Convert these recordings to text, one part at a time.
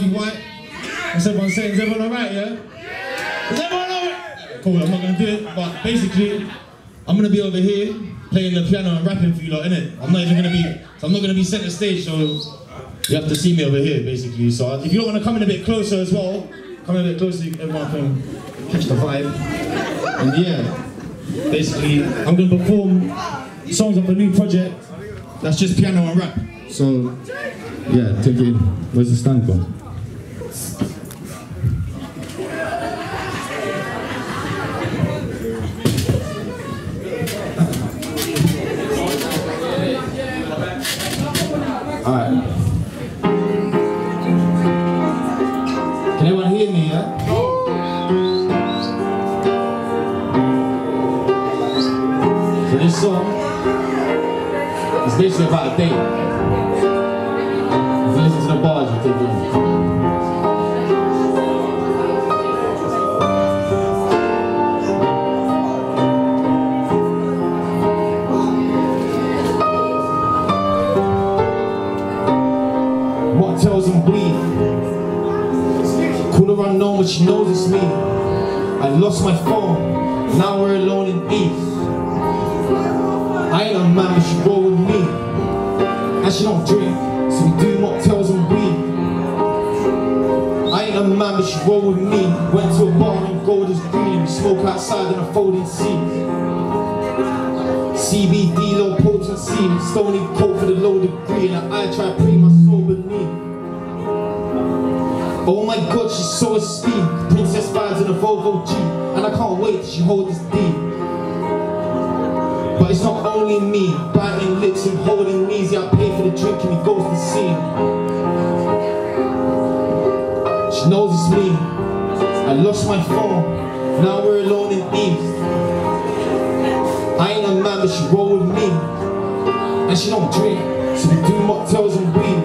Harvey Whyte. What's everyone saying? Is everyone alright, yeah? Yeah? Is everyone alright? Cool, I'm not gonna do it, but basically, I'm gonna be over here playing the piano and rapping for you lot, innit? I'm not even gonna be, I'm not gonna be centre stage, so you have to see me over here, basically. So if you don't wanna come in a bit closer as well, come in a bit closer, everyone can catch the vibe. And yeah, basically, I'm gonna perform songs of a new project that's just piano and rap. So, yeah, take it in. Where's the stand gone? All right. Can anyone hear me, yeah? So this song is basically about a date. If you listen to the bars, you take it in. Mocktails and Weed. Could have unknown what she knows it's me. I lost my phone, now we're alone in peace. I ain't a man, but she roll with me. And she don't drink, so we do mocktails and weed. I ain't a man, but she roll with me. Went to a bar and gold is green. We smoke outside in a folding seat. CBD, low potency. Stony coat for the low degree. And I try to pay my sober need. Oh my god, she's so speed. Princess vibes in a Volvo G. And I can't wait till she holds this deep. But it's not only me, biting lips and holding knees. Yeah, I pay for the drink and he goes to see him. She knows it's me. I lost my phone, now we're alone in peace. I ain't a man, but she roll with me. And she don't drink, so we do mocktails and weed.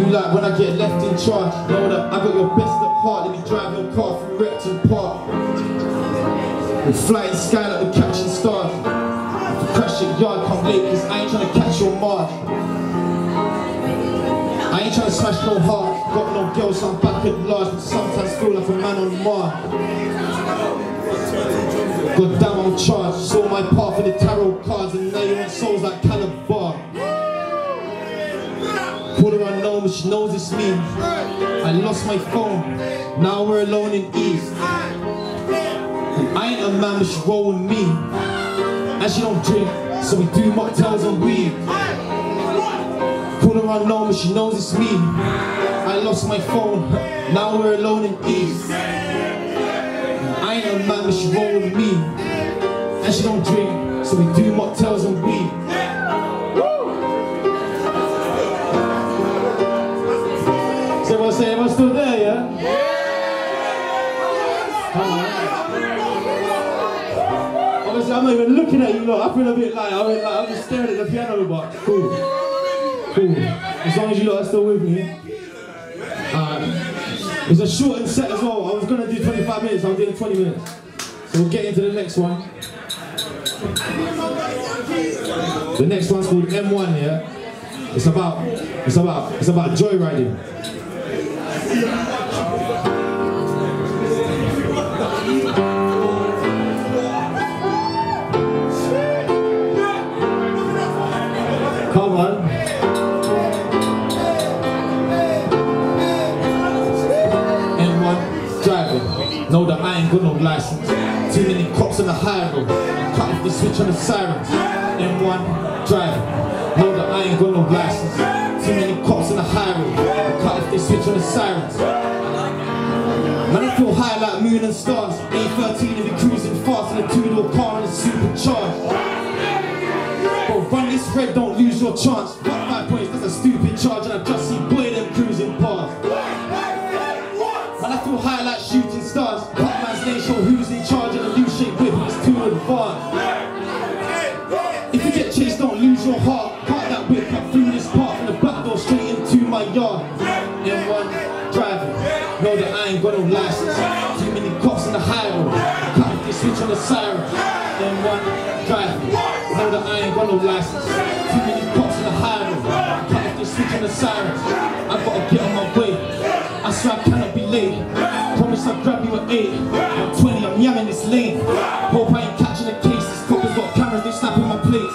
You like when I get left in charge, know that I got your best at heart. Let me drive your car from Repton Park. We'll fly in the sky like we're catching stars. If you crash your yard, come late, cause I ain't tryna catch your mark. I ain't tryna smash no heart. Got no girl, so I'm back at large, but sometimes feel like a man on Mars. God damn, I'm charged. Saw my path in the tarot cards, and now you're on souls like Calabar. Put her unknown, but she knows it's me. I lost my phone, now we're alone in ease. And I ain't a man, but she roll with me. And she don't drink, so we do mocktails and weed. Put her unknown, but she knows it's me. I lost my phone, now we're alone in ease. And I ain't a man, but she roll with me. And she don't drink, so we do mocktails and weed. Everyone's still there, yeah? Yeah! Right. Obviously, I'm not even looking at you lot. I feel a bit like, I'm just staring at the piano, but cool. Cool. As long as you lot are still with me. It's a shortened set as well. I was going to do 25 minutes, I'm doing 20 minutes. So we'll get into the next one. The next one's called M1, yeah? It's about joyriding. Come on. M1 driving. No, that I ain't got no license. Too many cops on the high road. Cut off the switch on the sirens. M1 driving. No, that I ain't got no license. Too many cops on the high road. Cut off the switch on the sirens. Man, I feel high like moon and stars. A13 and we cruising fast in a two-door car and a supercharged. Run this red, don't lose your chance. Fuck 5 points, that's a stupid charge. And I just see boy them cruising past. Man, I feel high like shooting stars. Cut man's name, show who's in charge. And a new shape whip, it's too advanced. If you get chased, don't lose your heart. Cut that whip, cut through this park. From the back door straight into my yard. M1 driving. Know that I ain't got no license. Too many cops on the highway. Cut this switch on the siren. M1 driving. Know that I ain't got no license. Too many cops in the highway. Cut off the switch on the sirens. I gotta get on my way. so I cannot be late. Promise I'll grab you at 8. I'm 20, I'm young in this lane. Hope I ain't catching the cases. Coppers got cameras, they snapping my place.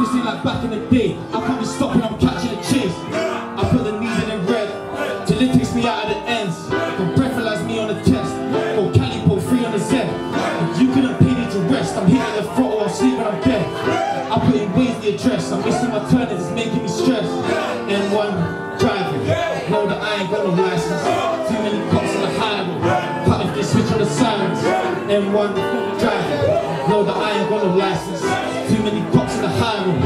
This ain't like back in the day. I can't be stopping, I'm catching the chase. I put the knees in the red till it takes me out of the ends. Don't breathalyze me on the test. Go Calipo, free on the Z. If you couldn't pay me to rest, I'm hitting the throttle, I'll sleep when I'm dead. I put in ways the address. I'm missing my turn, it's making me stress. M1 driving, know that I ain't got no license. Too many cops on the highway, cut off they switch on the silence. M1 driving, know that I ain't got no license. Too many cops on the highway,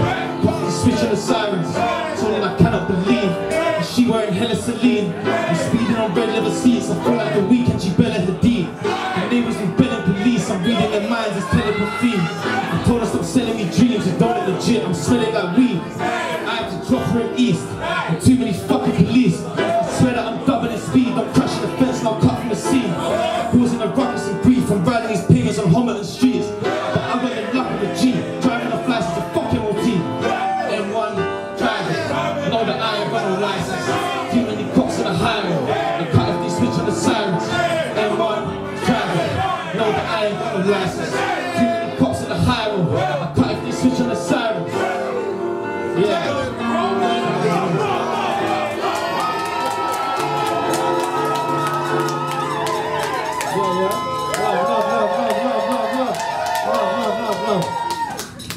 cut off they switch on the sirens. Told him I cannot believe that she wearing hella Celine. I'm speeding on red leather seats. I feel like the weekend she Bella Hadid. My neighbors were belling police. I'm reading their minds, it's telepathy. I told her stop selling me dreams. You don't look legit, I'm smelling like weed. Drop her in east, and too many fucking police. I swear that I'm doubling speed. I'm crashing the fence and I'm cut from the scene. Causing a ruckus and grief. I'm riding these pavements on Homerton streets. But I went in luck with a G, driving a flash to fucking OT. M1 driving, know that I ain't got no license. Too many cops on the highway, and cut off they switch on the sirens. M1 driving, know that I ain't got no license. Too many cops on the highway, and cut off they switch on the sirens. Yeah.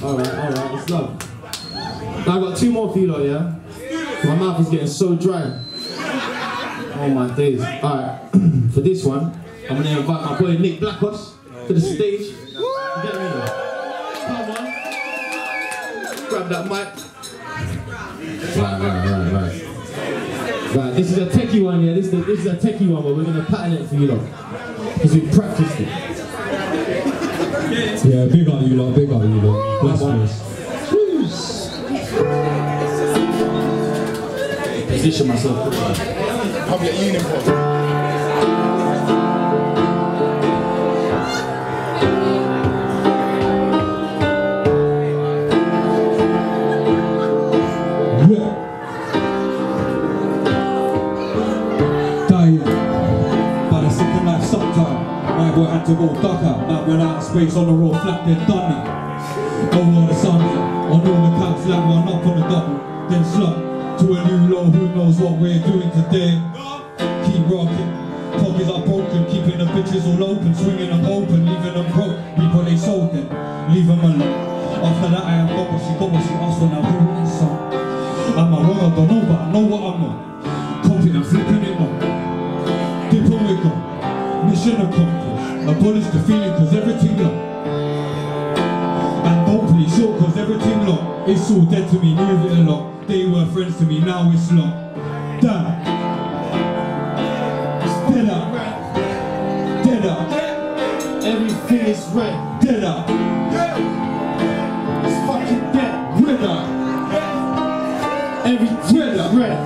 Alright, it's love. Now I've got two more for you, yeah? My mouth is getting so dry. Oh my days. Alright, for this one, I'm gonna invite my boy Nick Blackos to the stage. Get ready. Come on. Grab that mic. Right, this is a techie one, yeah? This is a techie one, but we're gonna pattern it for you, though. Because we practiced it. Yeah, big up you lot, big up you lot. Bless me. Position myself. Public uniform. To go duck out, now we're out of space on the road, flat, they're done now. Over the sunlight, on all the counts, like one up on the double, then slump to a new low, who knows what we're doing today. Keep rocking, pockets are broken, keeping the bitches all open, swinging them open, leaving them broke, people they sold them, leave them alone. After that I have got what she asked for, now who is some? Am I wrong? I don't know, but I know what I'm on. Copying and flipping it on, dipping with them, mission accomplished. Abolish the feeling cause everything low. And don't play short cause everything low. It's all dead to me, move it along. They were friends to me, now it's long. Damn. It's dead up. Dead up. Everything is red. Dead up. It's fucking dead. Red up. Everything is red.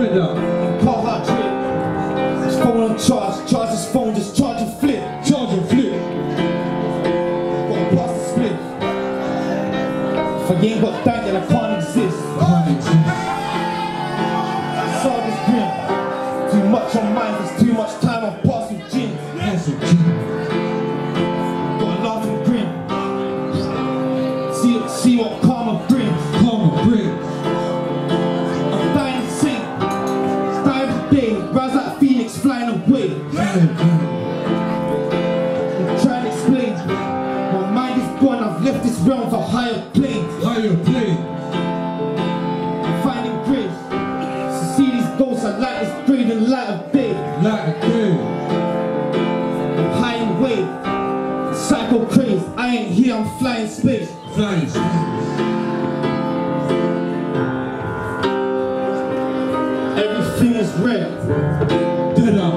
Red up. Charge his phone, just charge and flip. Charge and flip. Gotta pass the split. If I ain't got time, then I can't exist. Solve this grin. Too much on mine, there's too much time on passing gin. Gotta laugh and grin. See what karma brings. Karma brings. I'm dying to sing. Style today, rise like Phoenix flying away. I'm trying to explain. My mind is gone, I've left this realm for higher planes. Higher planes. I'm finding grace. To see these ghosts, I light this grade and light of day. Light of day. I'm high and wave. Psycho craze. I ain't here, I'm flying space. Flying space. Everything is red. Dead up.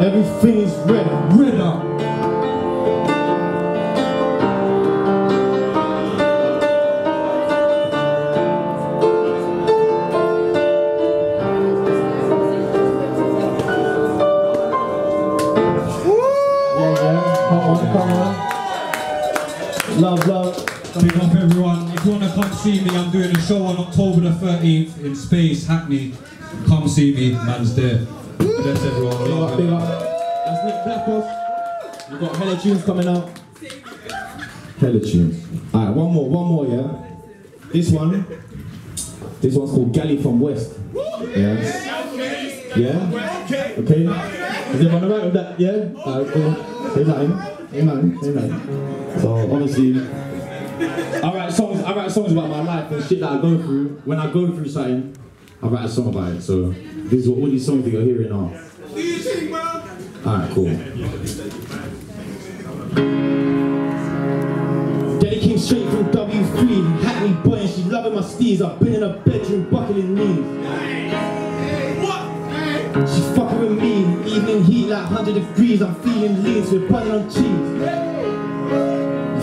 Everything is red, red up. Yeah, come on, come on. Love, love. everyone. If you want to come see me, I'm doing a show on October the 13th in Space Hackney. Come see me, man's there. Bless everyone. Big up, big up. That's Nick Blackos. We've got hella tunes coming out. Hella tunes. Alright, one more, yeah? This one's called Galley from West. Yeah? Yeah? Okay? Is everyone alright with that? Yeah? Alright, cool. Say that in. Amen. So honestly, I write songs about my life and shit that I go through. When I go through something, I write a song about it. So these are all these songs that you're hearing now. Alright, cool. Daddy came straight from W3, Hackney boy, and she loving my steez. I've been in her bedroom, bucketing knees. She's fucking with me, evening heat like 100 degrees. I'm feeling lean, so we're buzzing on cheese.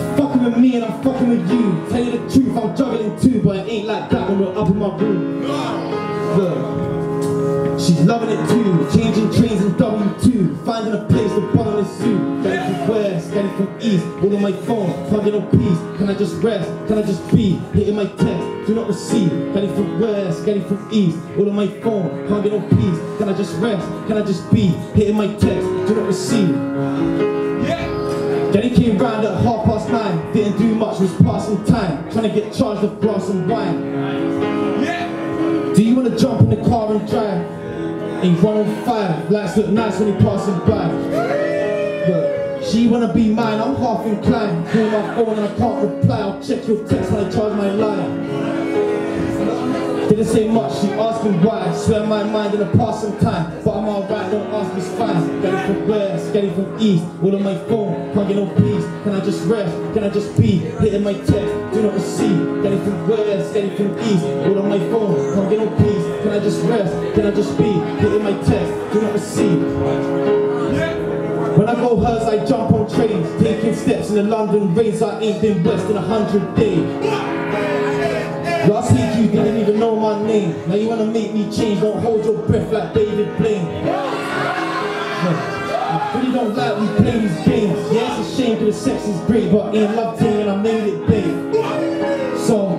You're fucking with me and I'm fucking with you. Tell you the truth, I'm juggling too, but it ain't like that when we're up in my room. Look, she's loving it too, changing trains in W2, finding a place to bottom the suit. Getting from west, getting from east, all on my phone, plugging on peace. Can I just rest, can I just be, hitting my text? Do not receive, getting from west, getting from east. All on my phone, can't get no peace. Can I just rest, can I just be? Hitting my text, do not receive. Yeah. Then he came round at 9:30. Didn't do much, was passing time. Trying to get charged with brass and wine. Yeah. Do you want to jump in the car and drive? Ain't 105, lights look nice when you're passing by. Look. She wanna be mine, I'm half inclined. Call my phone and I can't reply. I'll check your text when I charge my line. Didn't say much, she asked me why. Swear my mind in a passing time. But I'm alright, don't ask me fine. Getting from west, getting from east. All on my phone, can't get no peace. Can I just rest, can I just be? Hitting my text, do not receive. Getting from west, getting from east. All on my phone, can't get no peace. Can I just rest, can I just be? Hitting my text, do not receive. When I go hers, I jump on trains, taking steps in the London rains. I ain't been west in 100 days. Last week you didn't even know my name. Now you wanna make me change, don't hold your breath like David Blaine. I really don't like we play these games. Yeah, it's a shame cause the sex is great, but I ain't loved it and I made it big. So,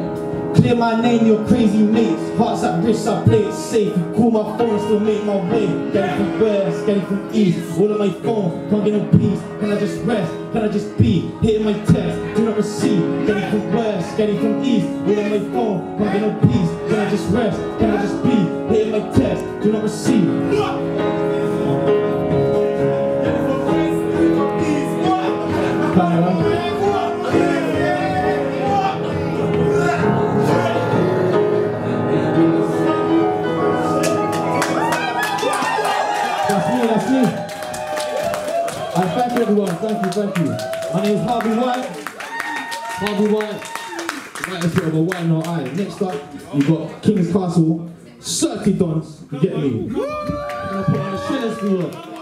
clear my name, your crazy mates. Hearts at risk, I play it safe. You call my phone, still make my way. Getting from west, getting from east. All on my phone, can't get no peace. Can I just rest? Can I just be? Hitting my text, do not receive. Getting from west, getting from east. All on my phone, can't get no peace. Can I just rest? Can I just be? Hitting my text, do not receive. Thank you. My name is Harvey Whyte. Lightest bit of a wine or eye. Next up, you got King's Castle, Circuit Dons. You get me? I'm gonna put on a shit.